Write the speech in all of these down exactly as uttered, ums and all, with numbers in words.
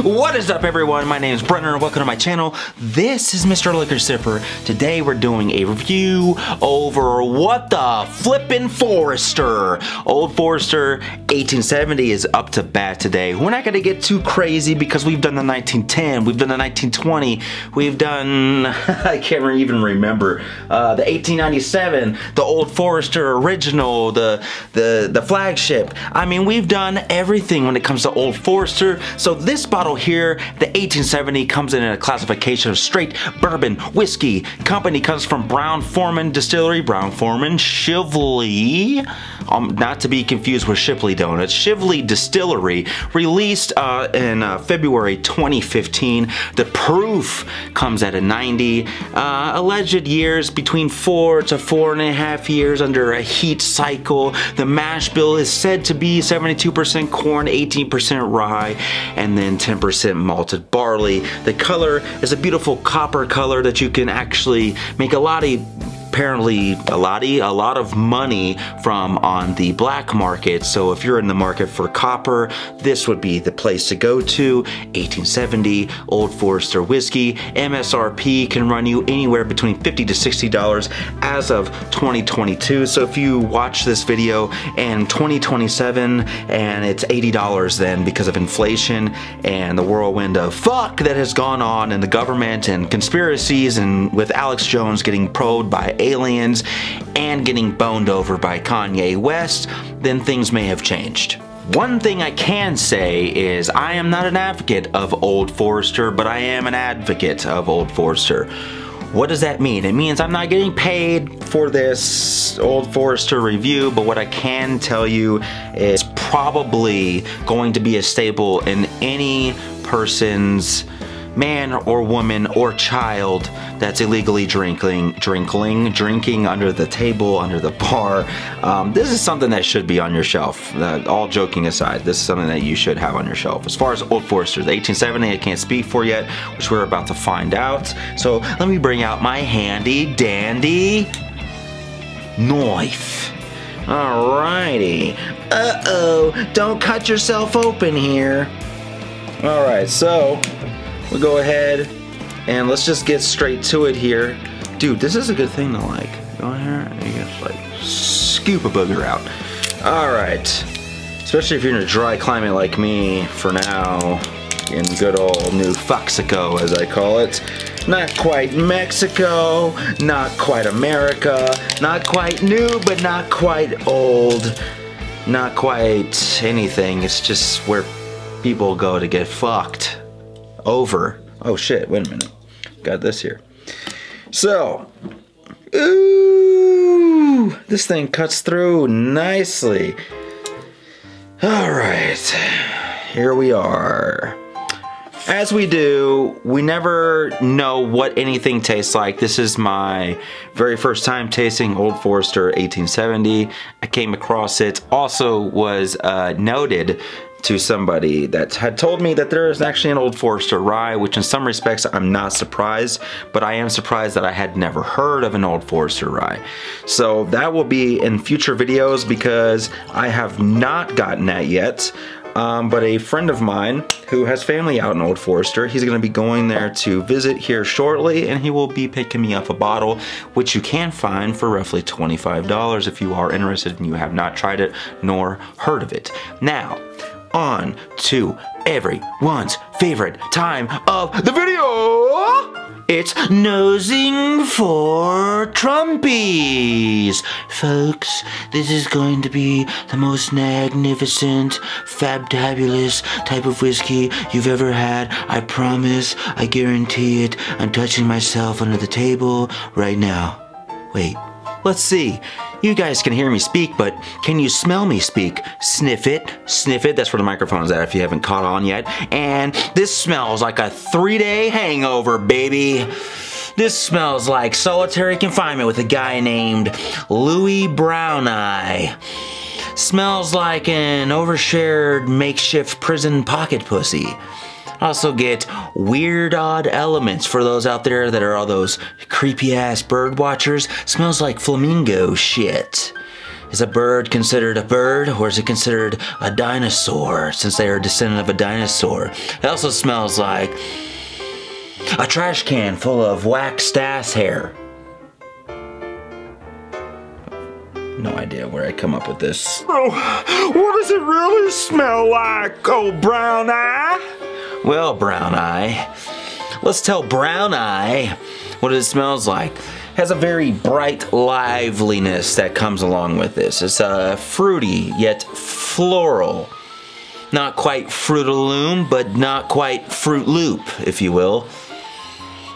What is up, everyone? My name is Brenner. Welcome to my channel. This is Mister Liquor Sipper. Today we're doing a review over what the flippin' Forester. Old Forester eighteen seventy is up to bat today. We're not gonna get too crazy because we've done the nineteen ten, we've done the nineteen twenty, we've done I can't even remember uh, the eighteen ninety-seven, the Old Forester original, the the the flagship. I mean, we've done everything when it comes to Old Forester. So this bottle here, the eighteen seventy, comes in a classification of straight bourbon whiskey. Company comes from Brown-Forman Distillery, Brown-Forman, Shively, um, not to be confused with Shipley Donuts, Shively Distillery, released uh, in uh, February twenty fifteen. The proof comes at a ninety, uh, alleged years between four to four and a half years under a heat cycle. The mash bill is said to be seventy-two percent corn, eighteen percent rye, and then ten percent malted barley. The color is a beautiful copper color that you can actually make a lot of, apparently a lot, a lot of money from on the black market. So if you're in the market for copper, this would be the place to go to. eighteen seventy Old Forester whiskey. M S R P can run you anywhere between fifty to sixty dollars as of twenty twenty-two. So if you watch this video in twenty twenty-seven and it's eighty dollars then because of inflation and the whirlwind of fuck that has gone on in the government and conspiracies and with Alex Jones getting probed by aliens and getting boned over by Kanye West, then things may have changed. One thing I can say is I am not an advocate of Old Forester, but I am an advocate of Old Forester. What does that mean? It means I'm not getting paid for this Old Forester review, but what I can tell you is probably going to be a staple in any person's man or woman or child that's illegally drinking, drinking, drinking under the table, under the bar. Um, this is something that should be on your shelf. Uh, all joking aside, this is something that you should have on your shelf. As far as Old Forester, the eighteen seventy I can't speak for yet, which we're about to find out. So let me bring out my handy dandy knife. Alrighty. Uh-oh, don't cut yourself open here. Alright, so we'll go ahead and let's just get straight to it here. Dude, this is a good thing to like. Go in here and you just like scoop a booger out. All right, especially if you're in a dry climate like me for now, in good old New Foxico, as I call it. Not quite Mexico, not quite America, not quite new, but not quite old, not quite anything. It's just where people go to get fucked over. Oh shit, wait a minute. Got this here. So, ooh, this thing cuts through nicely. All right, here we are. As we do, we never know what anything tastes like. This is my very first time tasting Old Forester eighteen seventy. I came across it, also was uh, noted to somebody that had told me that there is actually an Old Forester rye, which in some respects I'm not surprised, but I am surprised that I had never heard of an Old Forester rye. So that will be in future videos because I have not gotten that yet. Um, but a friend of mine who has family out in Old Forester, he's gonna be going there to visit here shortly, and he will be picking me up a bottle, which you can find for roughly twenty-five dollars if you are interested and you have not tried it nor heard of it. Now, on to everyone's favorite time of the video! It's nosing for Trumpies! Folks, this is going to be the most magnificent, fabtabulous type of whiskey you've ever had. I promise, I guarantee it. I'm touching myself under the table right now. Wait, let's see. You guys can hear me speak, but can you smell me speak? Sniff it, sniff it. That's where the microphone is at if you haven't caught on yet. And this smells like a three-day hangover, baby. This smells like solitary confinement with a guy named Louis Brown Eye. Smells like an overshared makeshift prison pocket pussy. Also get weird odd elements for those out there that are all those creepy ass bird watchers. Smells like flamingo shit. Is a bird considered a bird, or is it considered a dinosaur, since they are a descendant of a dinosaur? It also smells like a trash can full of waxed ass hair. No idea where I come up with this. Oh, what does it really smell like, old Brown Eye? Well, Brown Eye, let's tell Brown Eye what it smells like. It has a very bright liveliness that comes along with this. It's uh, fruity, yet floral. Not quite Fruitaloom, but not quite Fruit Loop, if you will.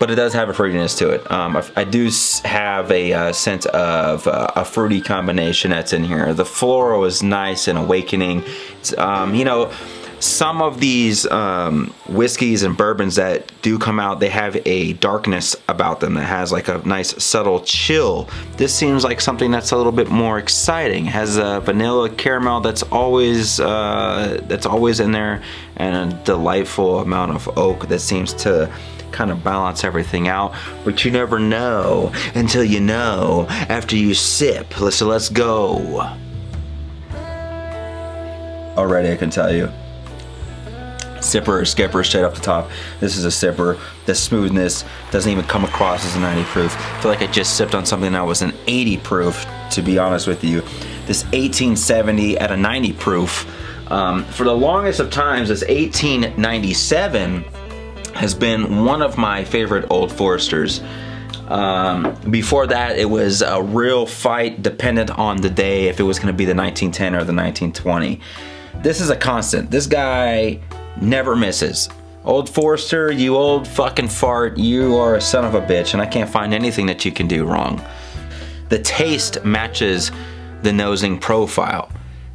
But it does have a fruitiness to it. Um, I, I do have a uh, sense of uh, a fruity combination that's in here. The floral is nice and awakening. It's, um, you know, some of these um, whiskeys and bourbons that do come out, they have a darkness about them that has like a nice subtle chill. This seems like something that's a little bit more exciting. It has a vanilla caramel that's always uh, that's always in there, and a delightful amount of oak that seems to kind of balance everything out, but you never know until you know after you sip. So let's go. Already I can tell you. Sipper or skipper straight off the top. This is a sipper. The smoothness doesn't even come across as a ninety proof. I feel like I just sipped on something that was an eighty proof, to be honest with you. This eighteen seventy at a ninety proof. Um, for the longest of times, this eighteen ninety-seven has been one of my favorite Old Foresters. Um, before that, it was a real fight dependent on the day if it was gonna be the nineteen ten or the nineteen twenty. This is a constant. This guy never misses. Old Forester, you old fucking fart, you are a son of a bitch, and I can't find anything that you can do wrong. The taste matches the nosing profile.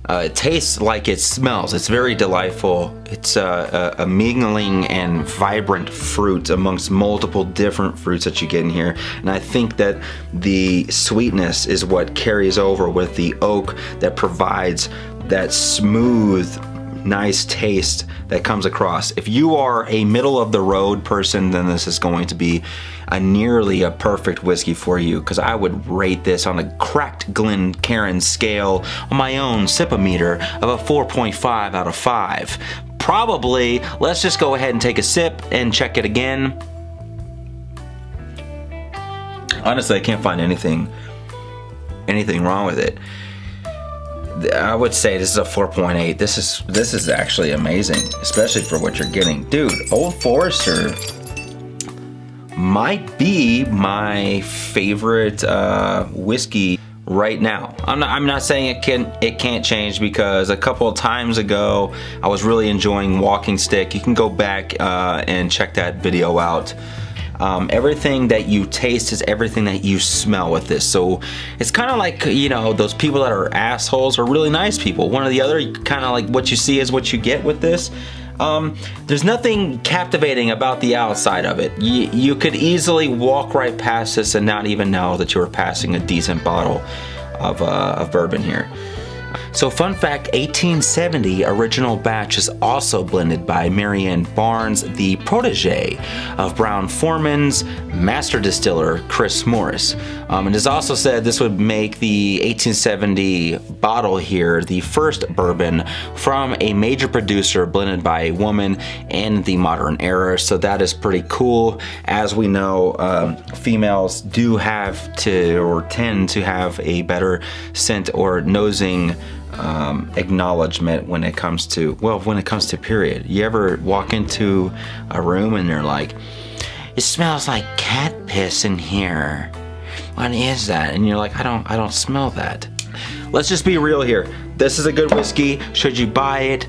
Uh, it tastes like it smells. It's very delightful. It's uh, a, a mingling and vibrant fruit amongst multiple different fruits that you get in here. And I think that the sweetness is what carries over with the oak that provides that smooth, nice taste that comes across. If you are a middle of the road person, then this is going to be a nearly a perfect whiskey for you, because I would rate this on a cracked Glencairn scale on my own sip-o-meter of a four point five out of five. Probably. Let's just go ahead and take a sip and check it again. Honestly, I can't find anything anything wrong with it. I would say this is a four point eight. This is this is actually amazing, especially for what you're getting. Dude, Old Forester might be my favorite uh, whiskey right now. I'm not, I'm not saying it can it can't change, because a couple of times ago I was really enjoying Walking Stick. You can go back uh, and check that video out. Um, everything that you taste is everything that you smell with this. So it's kind of like, you know, those people that are assholes are really nice people. One or the other, kind of like what you see is what you get with this. Um, there's nothing captivating about the outside of it. You, you could easily walk right past this and not even know that you were passing a decent bottle of, uh, of bourbon here. So fun fact, eighteen seventy original batch is also blended by Marianne Barnes, the protege of Brown-Forman's master distiller, Chris Morris. Um, it is also said this would make the eighteen seventy bottle here the first bourbon from a major producer blended by a woman in the modern era. So that is pretty cool. As we know, um, females do have to, or tend to have, a better scent or nosing Um, acknowledgement when it comes to, well, when it comes to period. You ever walk into a room and they're like, it smells like cat piss in here. What is that? And you're like, I don't, I don't smell that. Let's just be real here. This is a good whiskey. Should you buy it?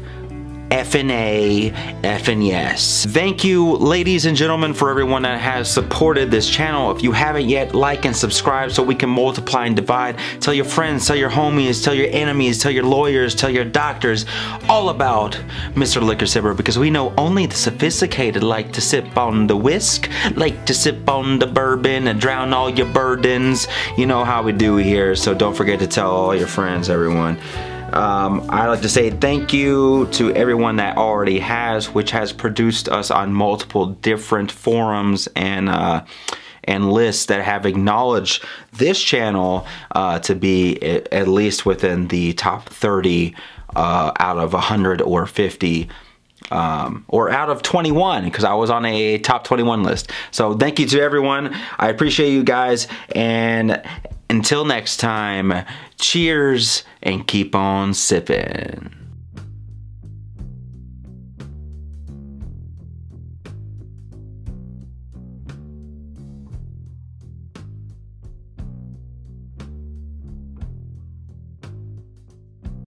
Effin' A, effin' yes. Thank you, ladies and gentlemen, for everyone that has supported this channel. If you haven't yet, like and subscribe so we can multiply and divide. Tell your friends, tell your homies, tell your enemies, tell your lawyers, tell your doctors, all about Mister Liquor Sipper, because we know only the sophisticated like to sip on the whisk, like to sip on the bourbon and drown all your burdens. You know how we do here, so don't forget to tell all your friends, everyone. Um, I'd like to say thank you to everyone that already has, which has produced us on multiple different forums and uh, and lists that have acknowledged this channel uh, to be at least within the top thirty uh, out of one hundred or fifty, um, or out of twenty-one, because I was on a top twenty-one list. So thank you to everyone. I appreciate you guys, and until next time, cheers and keep on sipping.